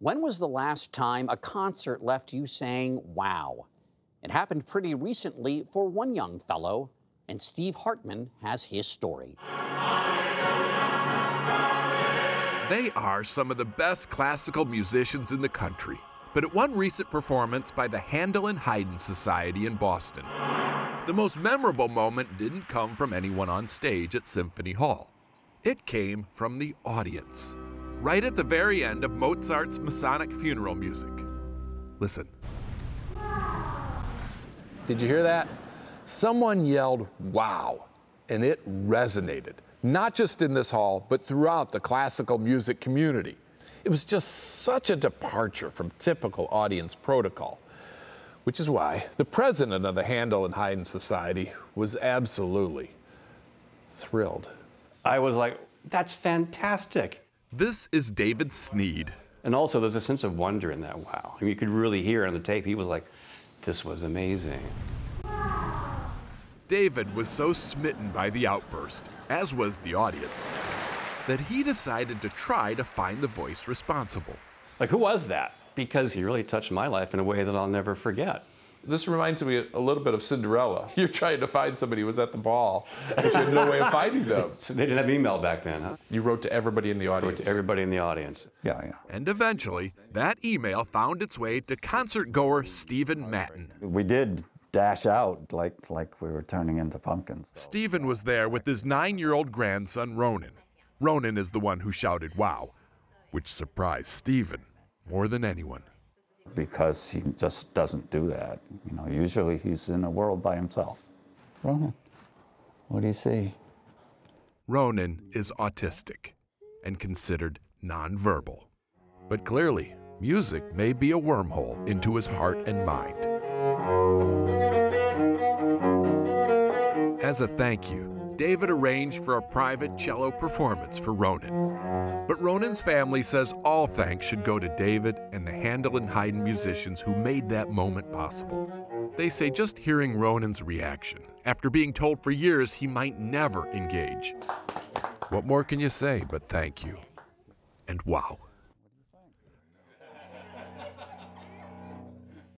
When was the last time a concert left you saying, wow? It happened pretty recently for one young fellow, and Steve Hartman has his story. They are some of the best classical musicians in the country, but at one recent performance by the Handel and Haydn Society in Boston, the most memorable moment didn't come from anyone on stage at Symphony Hall. It came from the audience, right at the very end of Mozart's Masonic Funeral Music. Listen. Did you hear that? Someone yelled, wow, and it resonated. Not just in this hall, but throughout the classical music community. It was just such a departure from typical audience protocol, which is why the president of the Handel and Haydn Society was absolutely thrilled. I was like, that's fantastic. This is David Snead. And also, there's a sense of wonder in that wow. I mean, you could really hear on the tape, he was like, this was amazing. David was so smitten by the outburst, as was the audience, that he decided to try to find the voice responsible. Like, who was that? Because he really touched my life in a way that I'll never forget. This reminds me a little bit of Cinderella. You're trying to find somebody who was at the ball, but you had no way of finding them. So they didn't have email back then, huh? You wrote to everybody in the audience. Wrote to everybody in the audience. Yeah. And eventually, that email found its way to concert-goer Steven Mattin. We did dash out like we were turning into pumpkins. Steven was there with his 9-year-old grandson, Ronan. Ronan is the one who shouted, wow, which surprised Steven more than anyone. Because he just doesn't do that. You know, usually he's in a world by himself. Ronan, what do you see? Ronan is autistic and considered nonverbal. But clearly, music may be a wormhole into his heart and mind. As a thank you, David arranged for a private cello performance for Ronan. But Ronan's family says all thanks should go to David and the Handel and Haydn musicians who made that moment possible. They say just hearing Ronan's reaction, after being told for years he might never engage. What more can you say but thank you and wow.